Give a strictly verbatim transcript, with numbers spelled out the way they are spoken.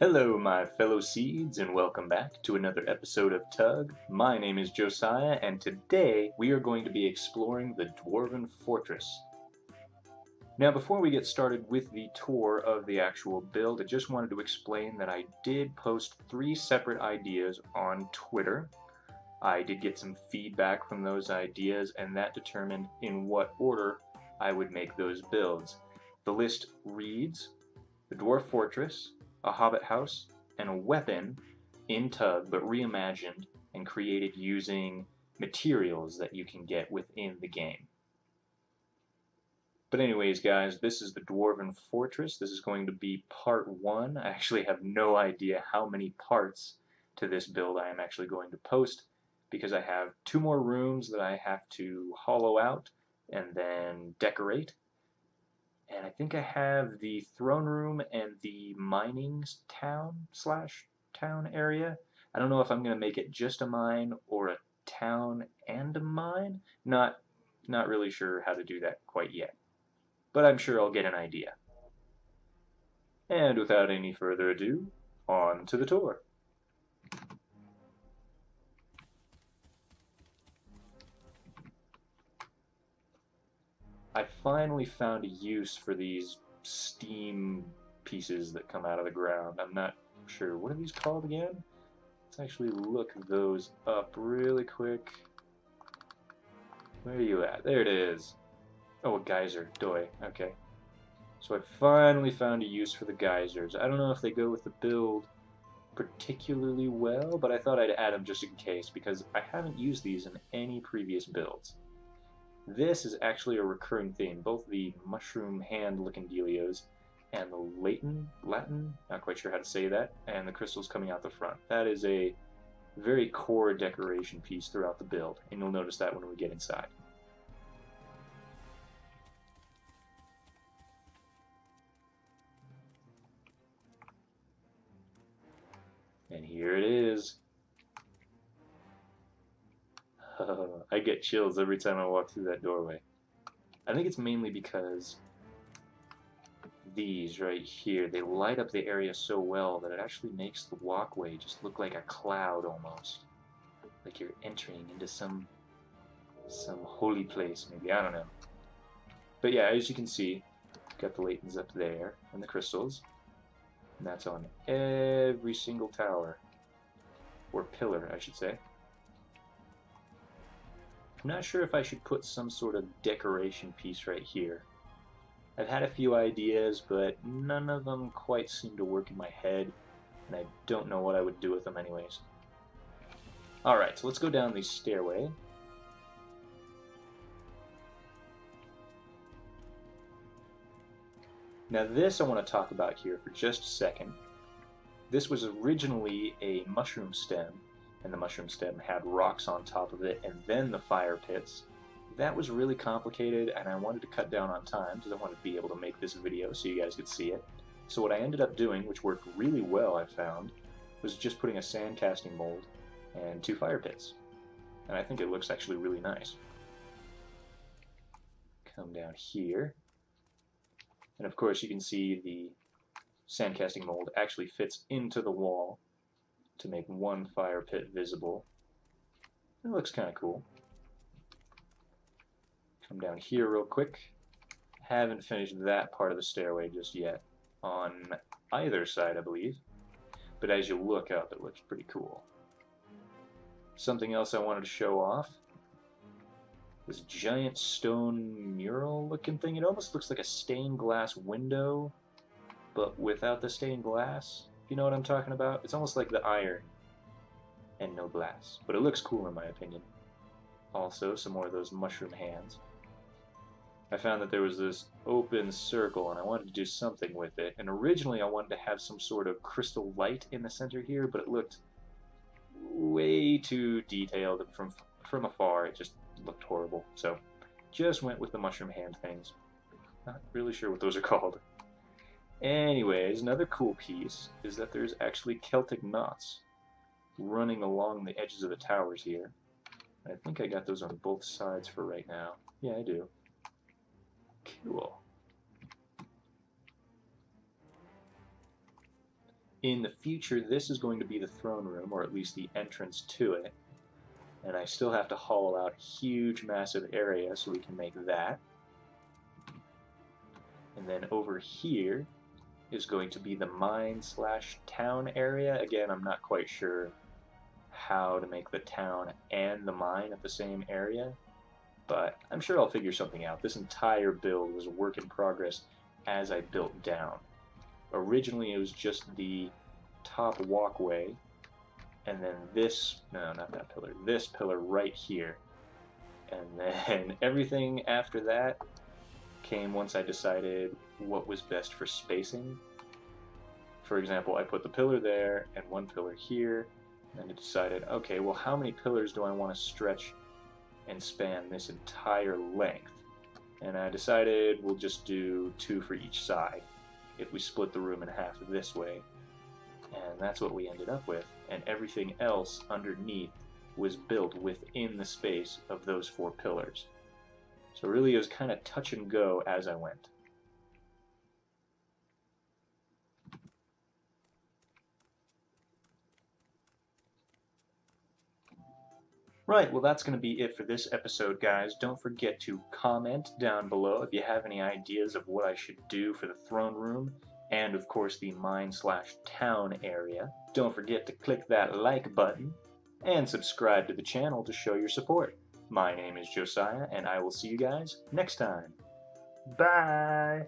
Hello my fellow seeds and welcome back to another episode of Tug. My name is Josiah and today we are going to be exploring the Dwarven Fortress. Now before we get started with the tour of the actual build, I just wanted to explain that I did post three separate ideas on Twitter. I did get some feedback from those ideas and that determined in what order I would make those builds. The list reads, the Dwarf Fortress, a hobbit house, and a weapon in Tug, but reimagined and created using materials that you can get within the game. But anyways, guys, this is the Dwarven Fortress. This is going to be part one. I actually have no idea how many parts to this build I am actually going to post because I have two more rooms that I have to hollow out and then decorate. And I think I have the throne room and the mining town slash town area. I don't know if I'm going to make it just a mine or a town and a mine. Not, not really sure how to do that quite yet. But I'm sure I'll get an idea. And without any further ado, on to the tour. I finally found a use for these steam pieces that come out of the ground. I'm not sure. What are these called again? Let's actually look those up really quick. Where are you at? There it is. Oh, a geyser. Doi. Okay. So I finally found a use for the geysers. I don't know if they go with the build particularly well, but I thought I'd add them just in case because I haven't used these in any previous builds. This is actually a recurring theme. Both the mushroom hand-looking dealios and the Latin, Latin, not quite sure how to say that, and the crystals coming out the front. That is a very core decoration piece throughout the build, and you'll notice that when we get inside. And here it is. I get chills every time I walk through that doorway. I think it's mainly because these right here, they light up the area so well that it actually makes the walkway just look like a cloud almost. Like you're entering into some some holy place, maybe, I don't know. But yeah, as you can see, got the Latins up there and the crystals. And that's on every single tower. Or pillar, I should say. I'm not sure if I should put some sort of decoration piece right here. I've had a few ideas, but none of them quite seem to work in my head, and I don't know what I would do with them anyways. Alright, so let's go down the stairway. Now this I want to talk about here for just a second. This was originally a mushroom stem, and the mushroom stem had rocks on top of it, and then the fire pits. That was really complicated, and I wanted to cut down on time, because I wanted to be able to make this video so you guys could see it. So what I ended up doing, which worked really well, I found, was just putting a sand casting mold and two fire pits. And I think it looks actually really nice. Come down here. And of course you can see the sand casting mold actually fits into the wall to make one fire pit visible. It looks kind of cool. Come down here real quick. Haven't finished that part of the stairway just yet on either side, I believe. But as you look up, it looks pretty cool. Something else I wanted to show off. This giant stone mural looking thing. It almost looks like a stained glass window, but without the stained glass. You know what I'm talking about? It's almost like the iron and no glass, but it looks cool in my opinion. Also, some more of those mushroom hands. I found that there was this open circle and I wanted to do something with it, and originally I wanted to have some sort of crystal light in the center here, but it looked way too detailed, and from, from afar it just looked horrible, so just went with the mushroom hand things. Not really sure what those are called. Anyways, another cool piece is that there's actually Celtic knots running along the edges of the towers here. I think I got those on both sides for right now. Yeah, I do. Cool. in the future, this is going to be the throne room, or at least the entrance to it. And I still have to hollow out a huge, massive area so we can make that. And then over here is going to be the mine slash town area. Again, I'm not quite sure how to make the town and the mine at the same area, but I'm sure I'll figure something out. This entire build was a work in progress as I built down. Originally, it was just the top walkway, and then this, no, not that pillar, this pillar right here. And then everything after that came once I decided what was best for spacing. For example, I put the pillar there and one pillar here, and I decided, okay, well, how many pillars do I want to stretch and span this entire length? And I decided we'll just do two for each side if we split the room in half this way. And that's what we ended up with. And everything else underneath was built within the space of those four pillars. So really it was kind of touch and go as I went. Right, well that's going to be it for this episode, guys. Don't forget to comment down below if you have any ideas of what I should do for the throne room and, of course, the mine slash town area. Don't forget to click that like button and subscribe to the channel to show your support. My name is Josiah, and I will see you guys next time. Bye!